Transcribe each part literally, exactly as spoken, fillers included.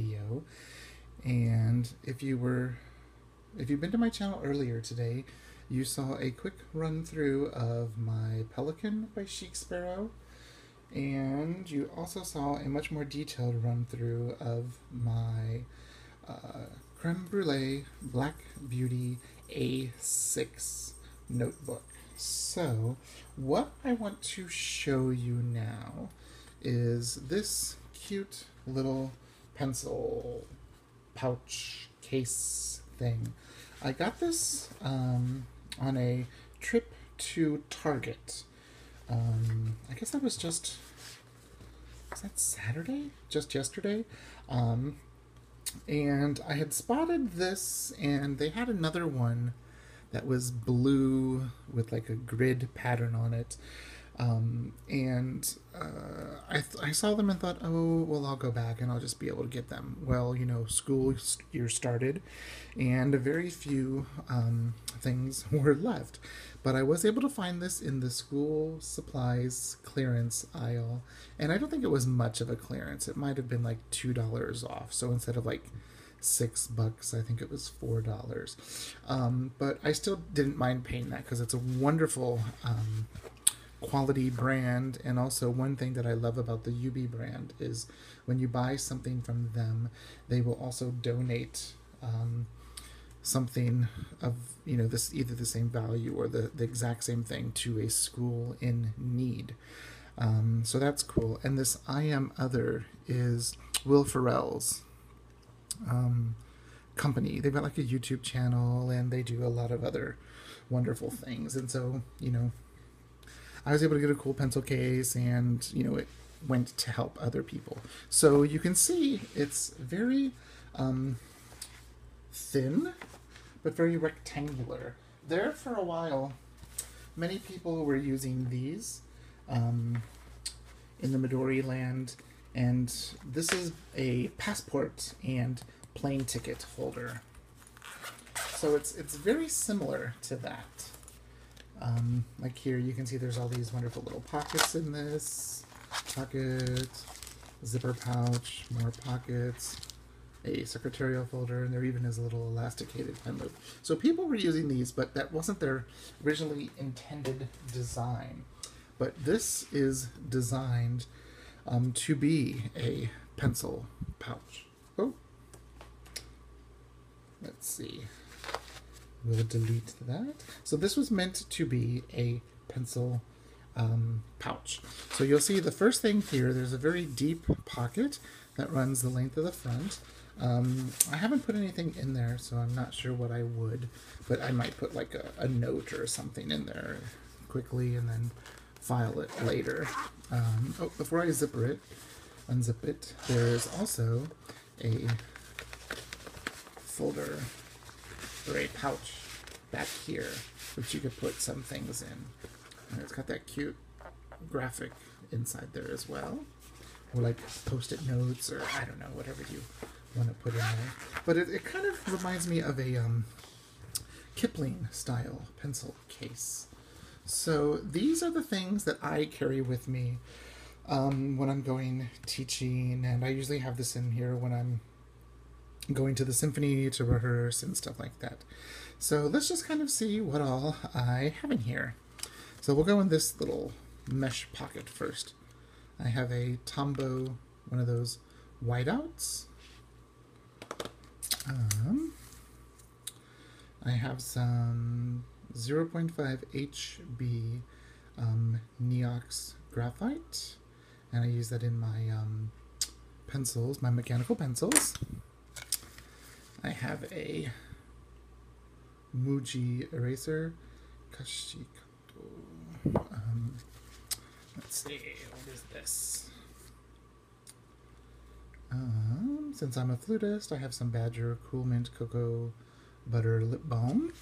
video. And if you were, if you've been to my channel earlier today, you saw a quick run through of my Pelican by Chic Sparrow, and you also saw a much more detailed run through of my uh, Creme Brulee Black Beauty A six notebook. So what I want to show you now is this cute little pencil pouch case thing. I got this um, on a trip to Target. Um, I guess that was just, was that Saturday? Just yesterday? Um, and I had spotted this, and they had another one that was blue with like a grid pattern on it. Um, and uh, I, th I saw them and thought, oh, well, I'll go back and I'll just be able to get them. Well, you know, school year started and very few um, things were left. But I was able to find this in the school supplies clearance aisle. And I don't think it was much of a clearance. It might have been like two dollars off. So instead of like six bucks, I think it was four dollars. Um, but I still didn't mind paying that because it's a wonderful... Um, quality brand. And also one thing that I love about the U B brand is when you buy something from them, they will also donate um, something of, you know, this either the same value or the, the exact same thing to a school in need. Um, so that's cool. And this I Am Other is Will Ferrell's um, company. They've got like a YouTube channel and they do a lot of other wonderful things. And so, you know, I was able to get a cool pencil case and, you know, it went to help other people. So you can see it's very um, thin, but very rectangular. There for a while, many people were using these um, in the Midori land. And this is a passport and plane ticket holder. So it's, it's very similar to that. Um, like here, you can see there's all these wonderful little pockets in this. Pocket, zipper pouch, more pockets, a secretarial folder, and there even is a little elasticated pen loop. So people were using these, but that wasn't their originally intended design. But this is designed um, to be a pencil pouch. Oh, let's see. We'll delete that. So this was meant to be a pencil um, pouch. So you'll see the first thing here, there's a very deep pocket that runs the length of the front. Um, I haven't put anything in there, so I'm not sure what I would, but I might put like a, a note or something in there quickly and then file it later. Um, oh, before I zipper it, unzip it, there's also a folder or a pouch back here, which you could put some things in. And it's got that cute graphic inside there as well. Or like post-it notes, or I don't know, whatever you want to put in there. But it, it kind of reminds me of a um, Kipling-style pencil case. So these are the things that I carry with me um, when I'm going teaching, and I usually have this in here when I'm going to the symphony to rehearse and stuff like that. So let's just kind of see what all I have in here. So we'll go in this little mesh pocket first. I have a Tombow, one of those whiteouts. Um, I have some zero point five H B um, Neox graphite, and I use that in my um, pencils, my mechanical pencils. I have a Muji eraser, Kashikato. Um, let's see, what is this? Um, since I'm a flutist, I have some Badger Cool Mint Cocoa Butter Lip Balm.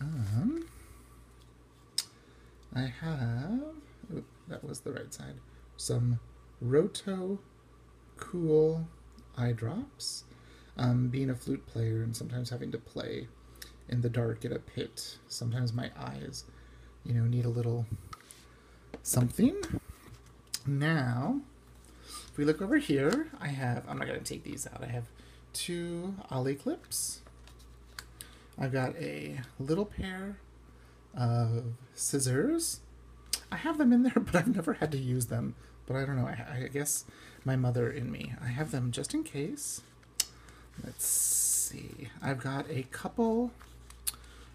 Um, I have, oop, that was the right side, some Roto Cool Eye Drops. Um, being a flute player and sometimes having to play in the dark at a pit, sometimes my eyes, you know, need a little something. Now, we look over here, I have, I'm not going to take these out, I have two Ollie clips. I've got a little pair of scissors. I have them in there, but I've never had to use them. But I don't know, I, I guess my mother in me. I have them just in case. Let's see. I've got a couple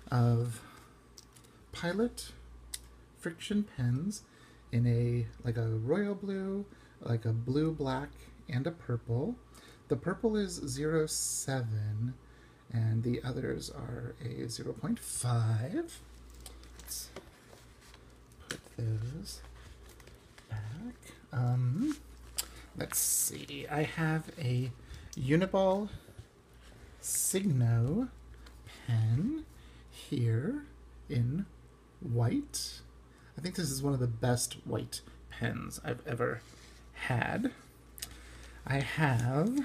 of Pilot friction pens in a, like a royal blue, like a blue, black, and a purple. The purple is zero point seven, and the others are a zero point five. Let's put those back. Um, let's see. I have a Uniball Signo pen here in white. I think this is one of the best white pens I've ever had. I have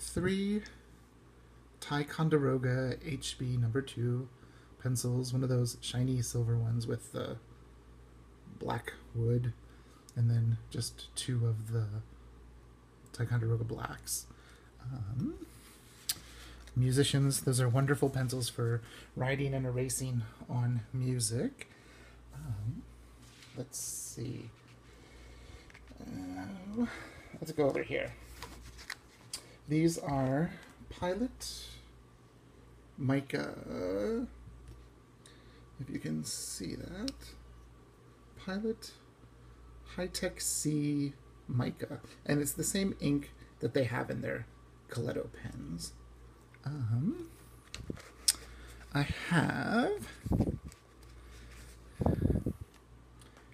three Ticonderoga H B number two pencils, one of those shiny silver ones with the black wood, and then just two of the Ticonderoga blacks. Um, musicians, those are wonderful pencils for writing and erasing on music. Um, let's see. Uh, let's go over here. These are Pilot Mica, if you can see that, Pilot High Tech C Mica, and it's the same ink that they have in their Coletto pens. Um, I have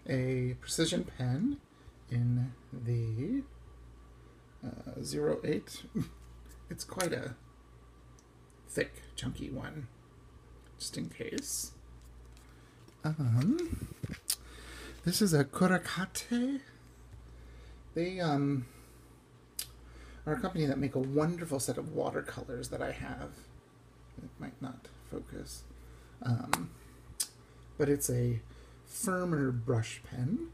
a precision pen in the uh, zero point eight. It's quite a thick, chunky one, just in case. Um, this is a Kurakate. They um, are a company that make a wonderful set of watercolors that I have. It might not focus. Um, but it's a firmer brush pen.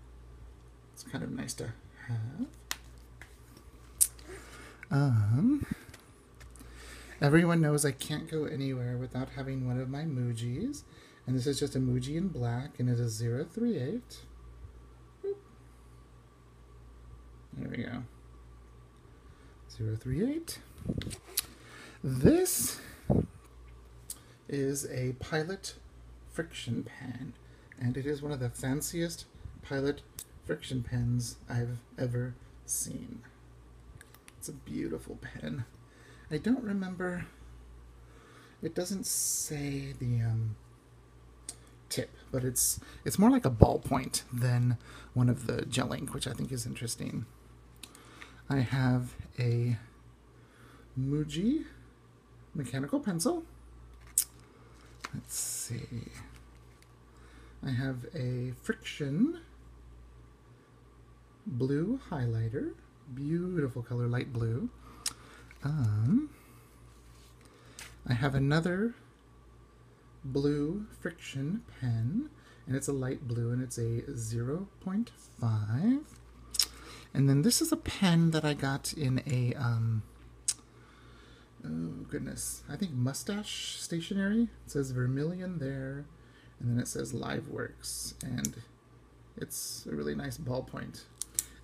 It's kind of nice to have. Um... Everyone knows I can't go anywhere without having one of my Mujis. And this is just a Muji in black, and it is zero three eight. Boop. There we go. zero three eight. This is a Pilot friction pen, and it is one of the fanciest Pilot friction pens I've ever seen. It's a beautiful pen. I don't remember, it doesn't say the um, tip, but it's it's more like a ballpoint than one of the gel ink, which I think is interesting. I have a Muji mechanical pencil. Let's see. I have a friction blue highlighter, beautiful color, light blue. Um, I have another blue friction pen, and it's a light blue, and it's a zero point five. And then this is a pen that I got in a, um, oh goodness, I think Mustache Stationery. It says Vermilion there, and then it says LiveWorks, and it's a really nice ballpoint.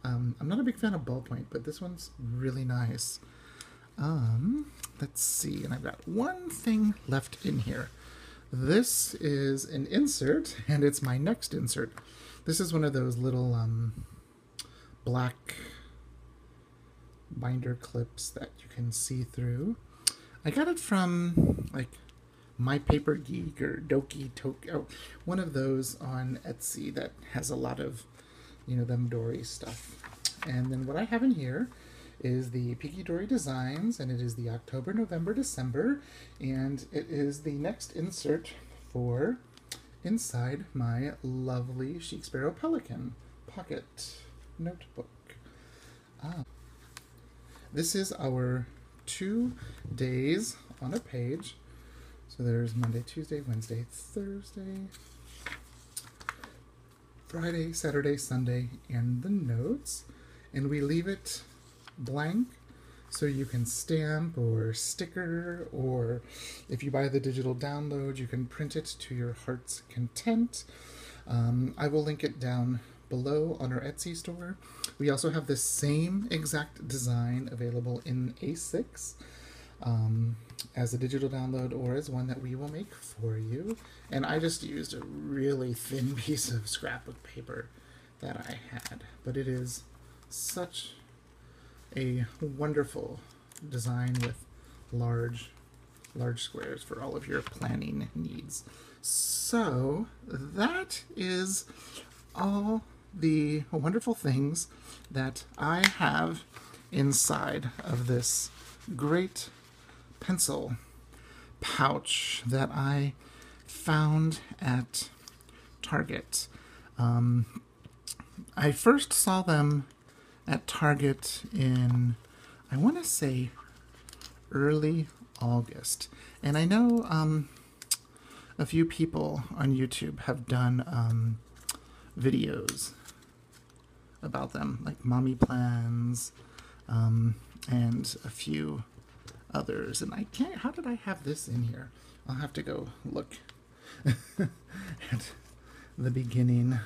Um, I'm not a big fan of ballpoint, but this one's really nice. Um, let's see, and I've got one thing left in here. This is an insert, and it's my next insert. This is one of those little, um, black binder clips that you can see through. I got it from, like, My Paper Geek or Doki Tokyo, one of those on Etsy that has a lot of, you know, the Midori stuff. And then what I have in here is the Peke Dori Designs, and it is the October, November, December, and it is the next insert for inside my lovely Chic Sparrow Pelican pocket notebook. Ah. This is our two days on a page. So there's Monday, Tuesday, Wednesday, Thursday, Friday, Saturday, Sunday, and the notes. and we leave it blank so you can stamp or sticker, or if you buy the digital download you can print it to your heart's content. Um, I will link it down below on our Etsy store. We also have the same exact design available in A six um, as a digital download or as one that we will make for you. And I just used a really thin piece of scrapbook paper that I had, but it is such a wonderful design with large, large squares for all of your planning needs. So that is all the wonderful things that I have inside of this great pencil pouch that I found at Target. Um, I first saw them at Target in, I want to say, early August. And I know um, a few people on YouTube have done um, videos about them, like Mommy Plans um, and a few others. And I can't, how did I have this in here? I'll have to go look at the beginning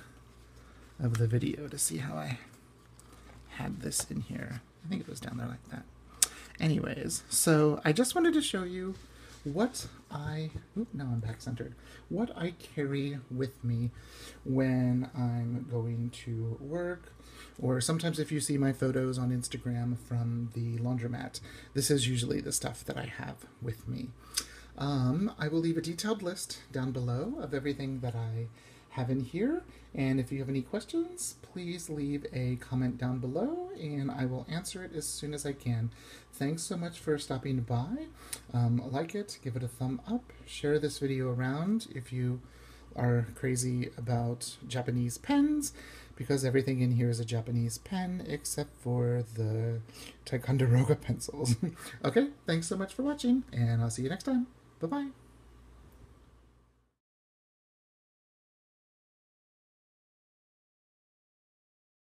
of the video to see how I had this in here. I think it was down there like that. Anyways, so I just wanted to show you what I, oop, now I'm back-centered, what I carry with me when I'm going to work, or sometimes if you see my photos on Instagram from the laundromat, this is usually the stuff that I have with me. Um, I will leave a detailed list down below of everything that I have in here, and if you have any questions, please leave a comment down below and I will answer it as soon as I can. Thanks so much for stopping by. Um, like it, give it a thumb up, share this video around if you are crazy about Japanese pens, because everything in here is a Japanese pen except for the Ticonderoga pencils. Okay, thanks so much for watching and I'll see you next time. Bye-bye.